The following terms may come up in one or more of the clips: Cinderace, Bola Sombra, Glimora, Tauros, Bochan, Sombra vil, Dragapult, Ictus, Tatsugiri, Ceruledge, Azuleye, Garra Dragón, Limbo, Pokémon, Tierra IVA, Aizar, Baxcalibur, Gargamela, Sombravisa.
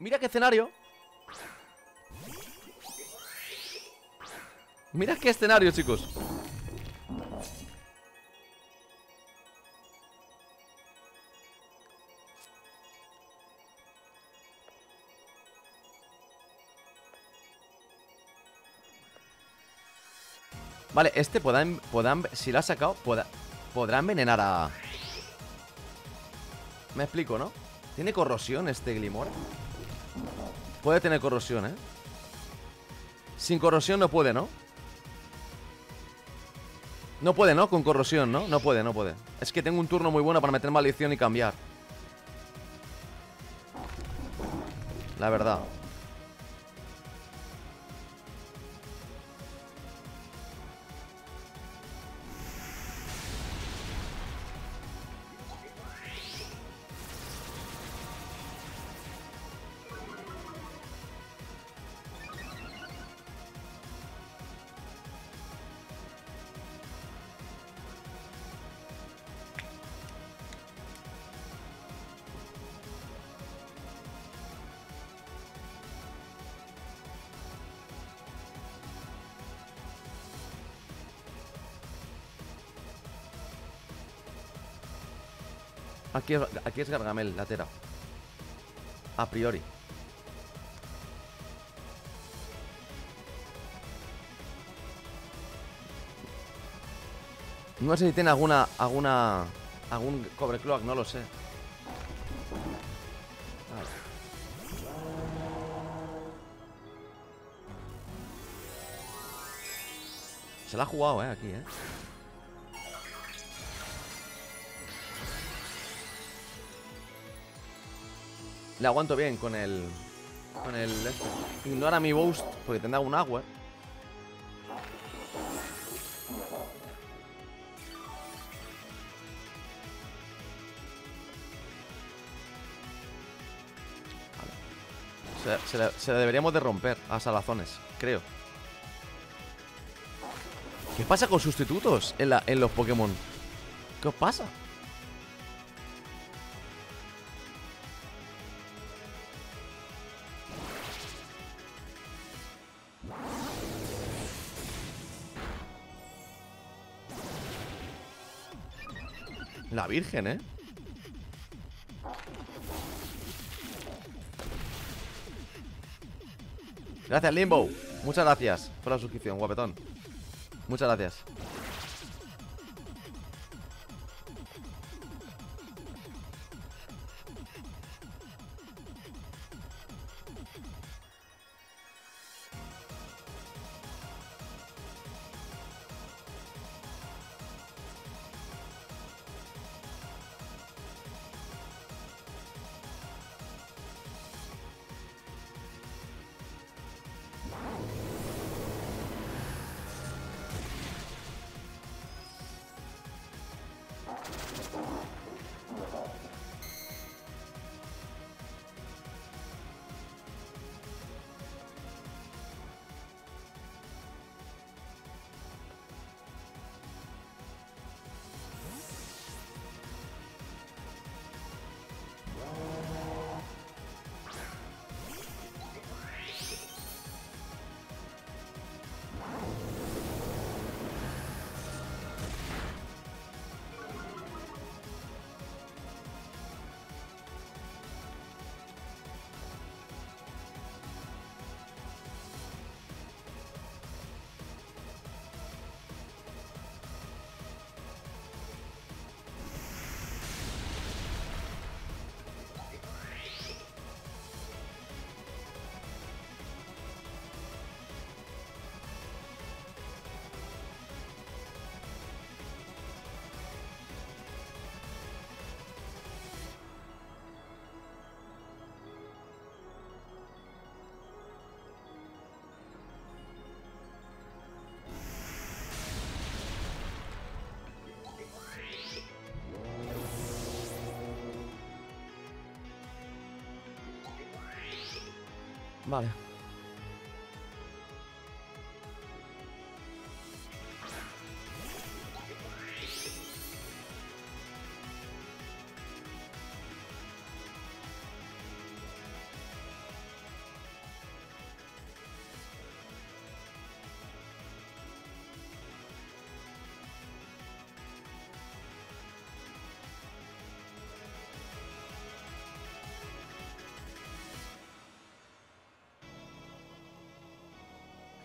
Mira qué escenario. Mira qué escenario, chicos. Vale, este podrán si lo ha sacado, podrán envenenar a... Me explico, ¿no? ¿Tiene corrosión este Glimora? Puede tener corrosión, ¿eh? Sin corrosión no puede, ¿no? No puede, ¿no? Con corrosión, ¿no? No puede, no puede. Es que tengo un turno muy bueno para meter maldición y cambiar. La verdad. Aquí es Gargamel, latera. A priori. No sé si tiene algún Cobre Cloak, no lo sé. Se la ha jugado, aquí, Le aguanto bien con el... Ignora mi boost, porque tendrá un agua. Vale. Se le deberíamos de romper a salazones, creo. ¿Qué pasa con sustitutos en los Pokémon? ¿Qué os pasa? La Virgen, Gracias, Limbo. Muchas gracias por la suscripción, guapetón. Muchas gracias. Vale.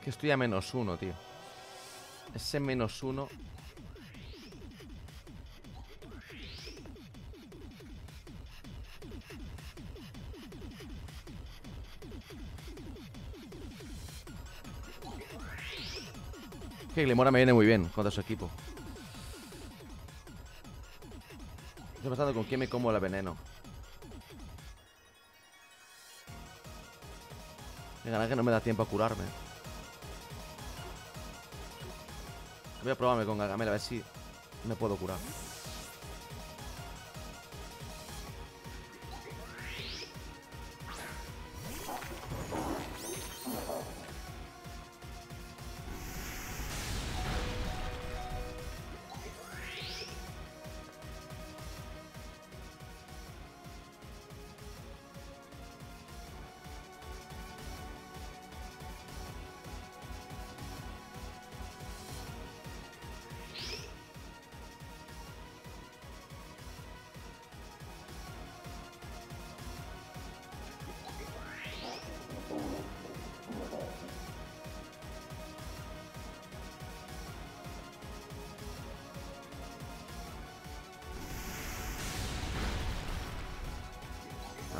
Que estoy a -1, tío. Ese -1. Que Glimora me viene muy bien contra su equipo. Estoy pensando con quién me como el veneno. Me gana que no me da tiempo a curarme. Voy a probarme con Gargamela a ver si me puedo curar.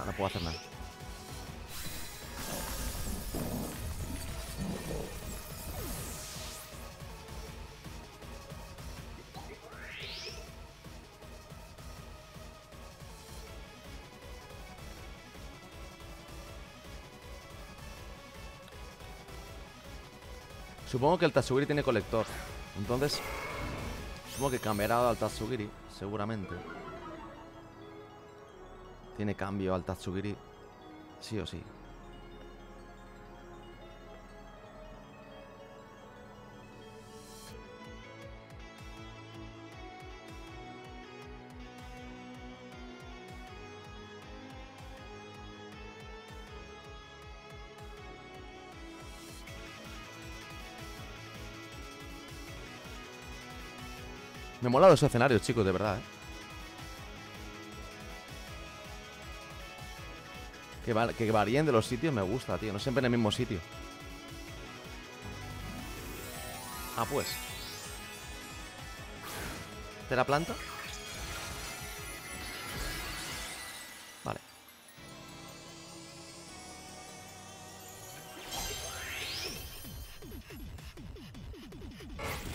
No puedo hacer nada. Supongo que el Tatsugiri tiene colector. Entonces, supongo que cambiará al Tatsugiri, seguramente. Tiene cambio al Tatsugiri, sí o sí. Me mola los escenarios, chicos, de verdad, ¿eh? Que varíen de los sitios me gusta, tío. No siempre en el mismo sitio. Ah, pues. ¿Te la planta? Vale.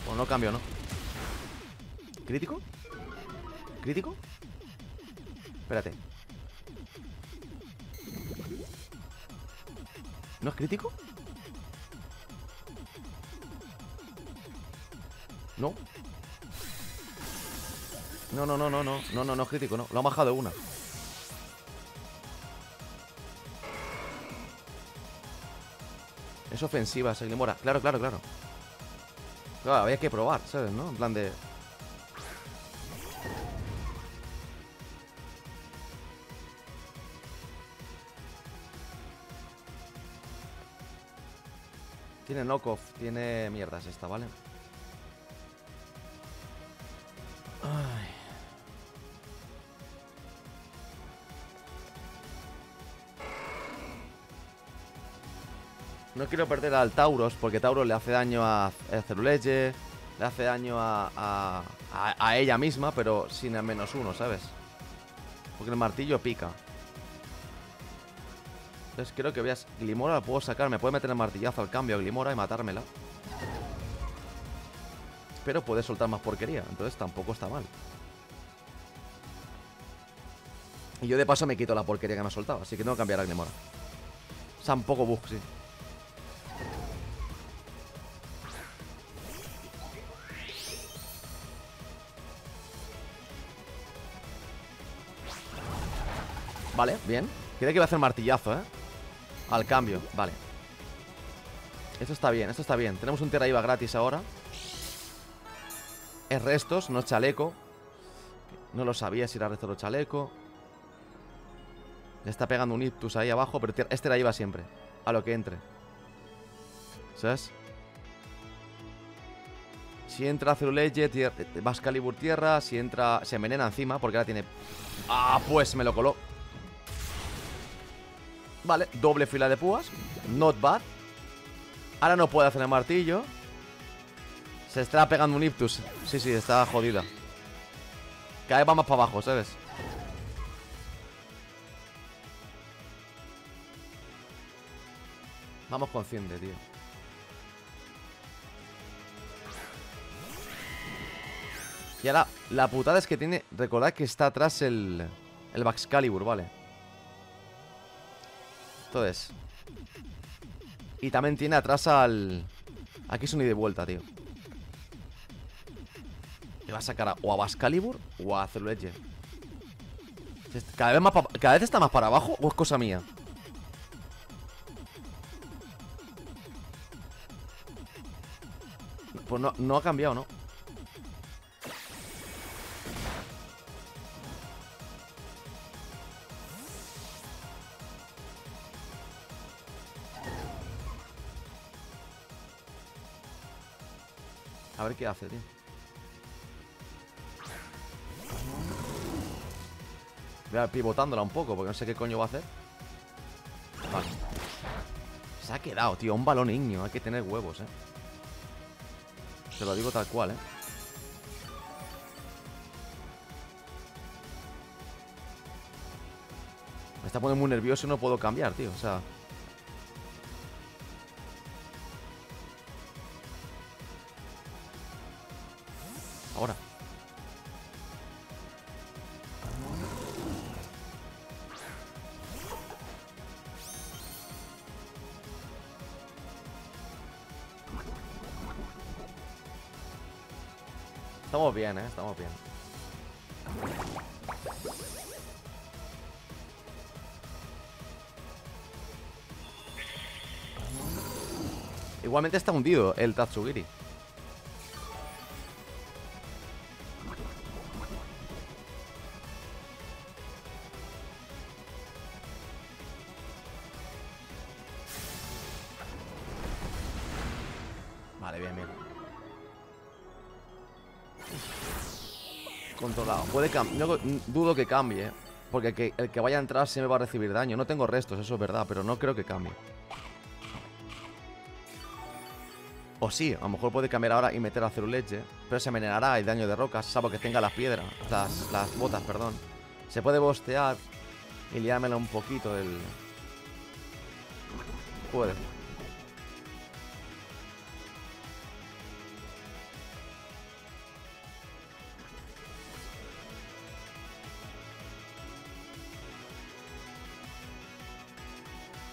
Pues no cambio, ¿no? ¿Crítico? ¿Crítico? Espérate. ¿No es crítico? No. No es crítico, no. Lo ha bajado una. Es ofensiva esa Glimora. Claro. Claro, había que probar, ¿sabes? ¿No? En plan de... Tiene knockoff, tiene mierdas esta, ¿vale? Ay. No quiero perder al Tauros, porque Tauros le hace daño a Ceruledge, le hace daño a ella misma, pero sin el -1, ¿sabes? Porque el martillo pica. Entonces creo que veas, Glimora la puedo sacar. Me puede meter el martillazo al cambio a Glimora y matármela. Pero puede soltar más porquería. Entonces tampoco está mal. Y yo de paso me quito la porquería que me ha soltado. Así que tengo que cambiar a Glimora. O sea, un poco bug, sí. Vale, bien. Creía que iba a hacer martillazo, ¿eh? Al cambio, vale. Esto está bien, esto está bien. Tenemos un Tierra IVA gratis ahora. Es restos, no es chaleco. No lo sabía si era resto o chaleco. Le está pegando un Ictus ahí abajo, pero este la lleva siempre. A lo que entre. ¿Sabes? Si entra Ceruledge, Baxcalibur tierra. Si entra... Se envenena encima, porque ahora tiene... Ah, pues me lo coló. Vale, doble fila de púas. Not bad. Ahora no puede hacer el martillo. Se está pegando un Ictus. Sí, sí, está jodida. Cada vez va más para abajo, ¿sabes? Vamos con Cinde, tío. Y ahora, la putada es que tiene... Recordad que está atrás el Baxcalibur, ¿vale? Entonces... Y también tiene atrás al... Aquí es un ida de vuelta, tío. Le va a sacar o a Baxcalibur o a Ceruledge. Cada vez, cada vez está más para abajo, o es cosa mía. Pues no, no ha cambiado, ¿no? A ver qué hace, tío. Voy a ir pivotándola un poco, porque no sé qué coño va a hacer. Vale. Se ha quedado, tío, un balón ignio. Hay que tener huevos, Te lo digo tal cual, Me está poniendo muy nervioso y no puedo cambiar, tío. O sea... Ahora. Estamos bien, Estamos bien. Igualmente está hundido el Tatsugiri. Controlado. Puede cambiar. No dudo que cambie. Porque el que vaya a entrar siempre va a recibir daño. No tengo restos, eso es verdad. Pero no creo que cambie. O sí, a lo mejor puede cambiar ahora y meter a Ceruledge. Pero se envenenará el daño de rocas. Salvo que tenga las piedras. Las botas, perdón. Se puede bostear y liármela un poquito el... Puede.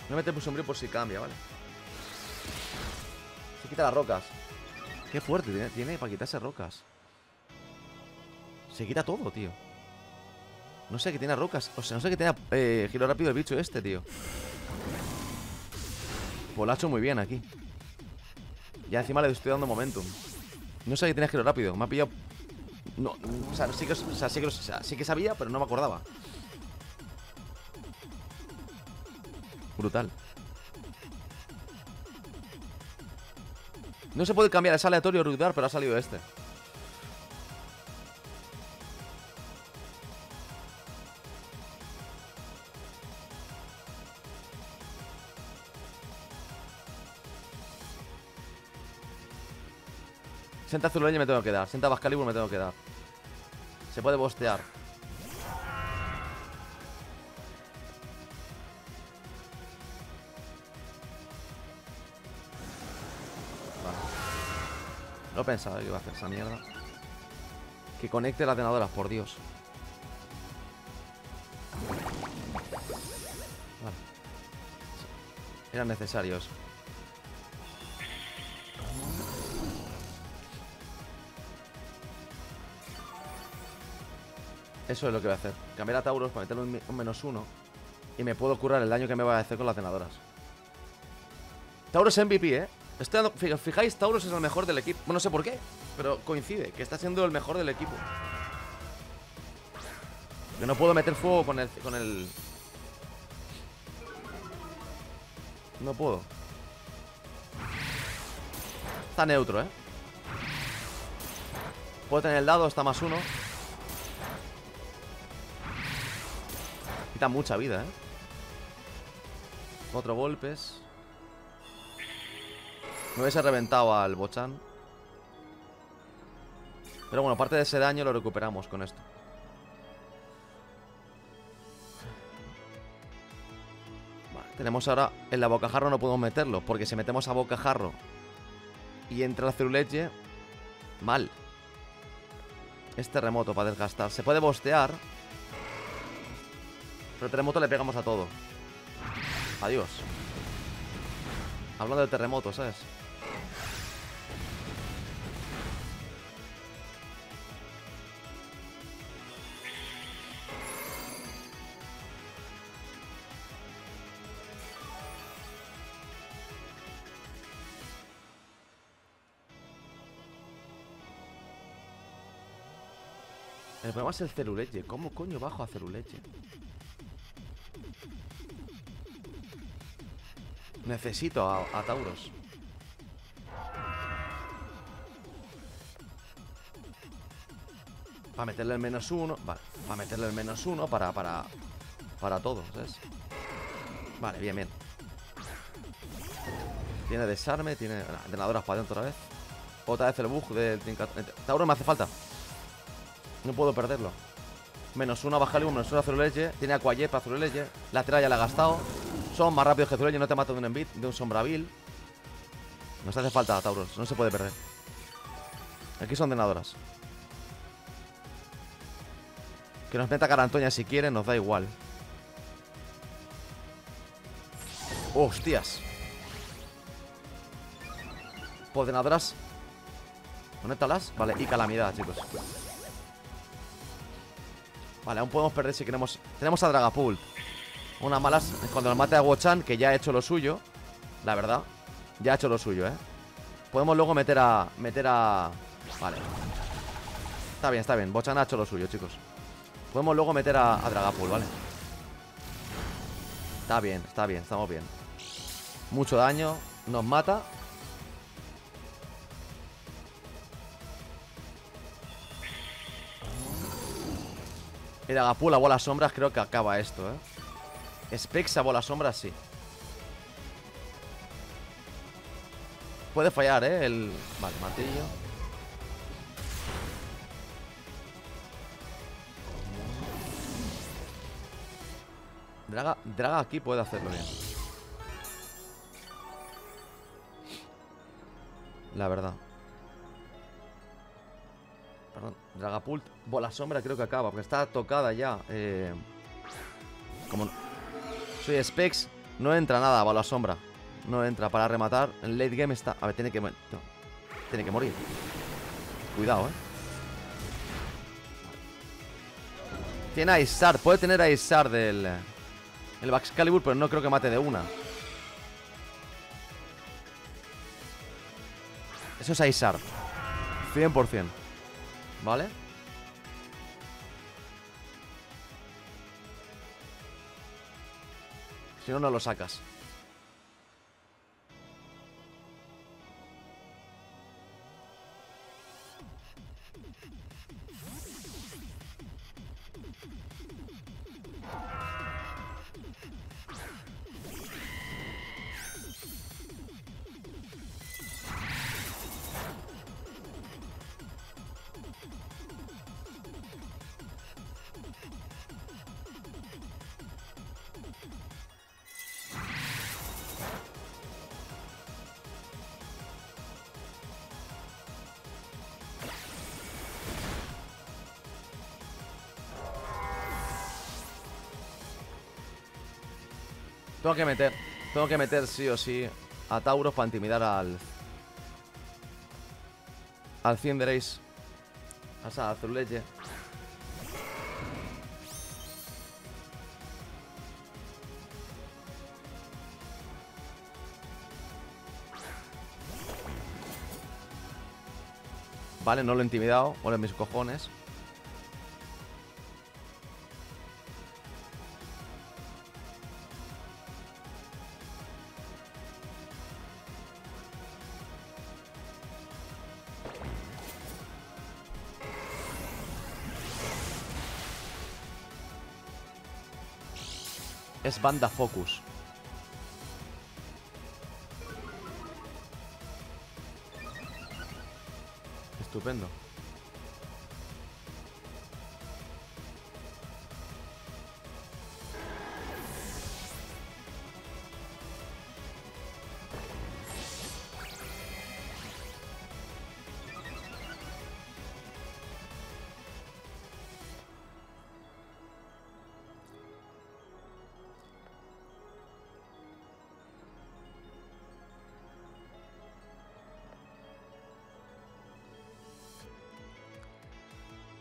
No meter por sombrío por si cambia, ¿vale? Se quita las rocas. Qué fuerte tiene para quitarse rocas. Se quita todo, tío. No sé que tiene rocas. O sea, no sé que tenga giro rápido el bicho este, tío. Pues lo ha hecho muy bien aquí. Ya encima le estoy dando momentum. No sé que tiene giro rápido. Me ha pillado... No, o sea, sí que sabía, pero no me acordaba. Brutal. No se puede cambiar, es aleatorio ruidar, pero ha salido este. Senta Azuleye me tengo que dar. Senta Baxcalibur me tengo que dar. Se puede bostear. No pensaba que iba a hacer esa mierda. Que conecte las tenadoras, por Dios. Vale. Eran necesarios. Eso es lo que voy a hacer. Cambiar a Tauros para meterle un -1. Y me puedo curar el daño que me va a hacer con las tenadoras. Tauros MVP, Estoy dando, fijáis, Tauros es el mejor del equipo. No sé por qué, pero coincide que está siendo el mejor del equipo. Yo no puedo meter fuego con el... No puedo. Está neutro, Puedo tener el dado, está +1. Quita mucha vida, 4 golpes. Me hubiese reventado al Bochan. Pero bueno, parte de ese daño lo recuperamos con esto. Vale, tenemos ahora... En la bocajarro no podemos meterlo, porque si metemos a bocajarro y entra el Ceruledge, mal. Es terremoto para desgastar. Se puede bostear, pero terremoto le pegamos a todo. Adiós. Hablando de terremoto, ¿sabes? El problema es el Ceruledge. ¿Cómo coño bajo a Ceruledge? Necesito a Tauros. Para meterle el -1. Vale, para meterle el -1 para todo, ¿sabes? Vale, bien, bien. Tiene desarme, tiene... Entrenadoras para adentro otra vez. Otra vez el bug de... Tauros me hace falta. No puedo perderlo. -1 a Baxcalibur, -1 a Ceruledge. Tiene Aquayep para Ceruledge. La tira ya la ha gastado. Son más rápidos que Ceruledge. No te mato de un envid, de un Sombra vil. Nos hace falta Tauros. No se puede perder. Aquí son denadoras. Que nos meta Carantoña si quiere. Nos da igual. ¡Hostias! Pues denadoras. Conéctalas. Vale, y calamidad, chicos. Vale, aún podemos perder si queremos. Tenemos a Dragapult. Unas malas. Cuando nos mate a Bochan, que ya ha hecho lo suyo. La verdad. Ya ha hecho lo suyo, ¿eh? Podemos luego meter a... Vale. Está bien, está bien. Bochan ha hecho lo suyo, chicos. Podemos luego meter a Dragapult, ¿vale? Está bien, está bien. Estamos bien. Mucho daño. Nos mata. El Dragapult a bola sombras, creo que acaba esto, ¿eh? Specs a bola sombras, sí. Puede fallar, ¿eh? El... Vale, martillo. Draga aquí puede hacerlo bien. La verdad. Perdón, Dragapult, bola sombra creo que acaba, porque está tocada ya. Como no. Soy Specs, no entra nada, bola sombra. No entra para rematar. El late game está. A ver, tiene que morir. No. Tiene que morir. Cuidado, eh. Tiene Aizar, puede tener Aizar del. El Baxcalibur, pero no creo que mate de una. Eso es Aizar. 100%. ¿Vale? Si no, no lo sacas. Tengo que meter sí o sí a Tauros para intimidar al Cinderace. O sea, a Ceruledge. Vale, no lo he intimidado. Ole mis cojones. Es banda focus. estupendo.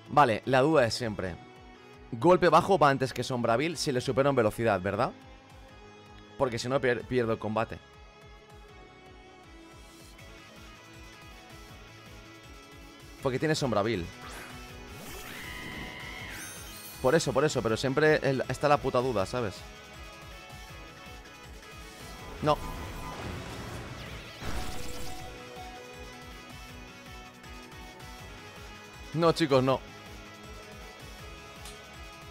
Vale, la duda es siempre: golpe bajo va antes que Sombra vil si le supero en velocidad, ¿verdad? Porque si no pierdo el combate. Porque tiene Sombra vil. Por eso, pero siempre está la puta duda, ¿sabes? No. No, chicos, no.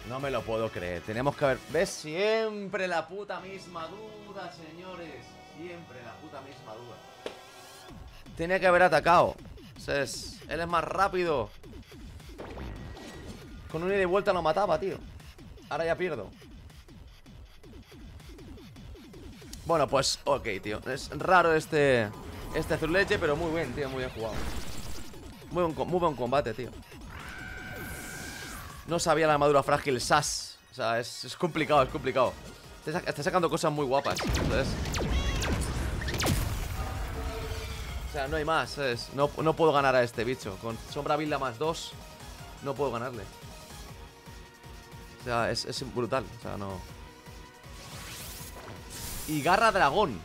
No me lo puedo creer. Tenemos que haber... ¿Ves? Siempre la puta misma duda, señores. Siempre la puta misma duda. Tenía que haber atacado. Entonces, él es más rápido. Con un ida y vuelta lo mataba, tío. Ahora ya pierdo. Bueno, pues, ok, tío. Es raro este Ceruledge, pero muy bien, tío. Muy bien jugado. Muy buen combate, tío. No sabía la armadura frágil, sas. O sea, es complicado, es complicado. Está sacando cosas muy guapas, ¿sabes? O sea, no hay más, ¿sabes? No puedo ganar a este bicho. Con Sombra Vil más 2 no puedo ganarle. O sea, es brutal. O sea, no. Y Garra Dragón.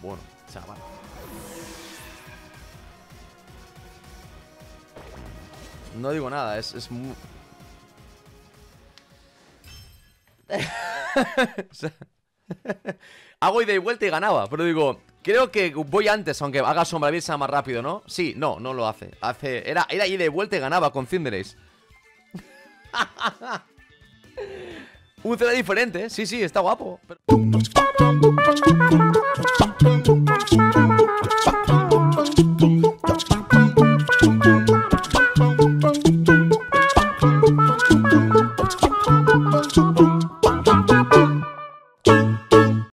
Bueno, chaval. No digo nada, es muy... Hago ida y vuelta y ganaba, pero digo, creo que voy antes, aunque haga Sombravisa sea más rápido, ¿no? Sí, no lo hace. Era ida y vuelta y ganaba con Cinderace. Un CD diferente, sí, está guapo. Pero...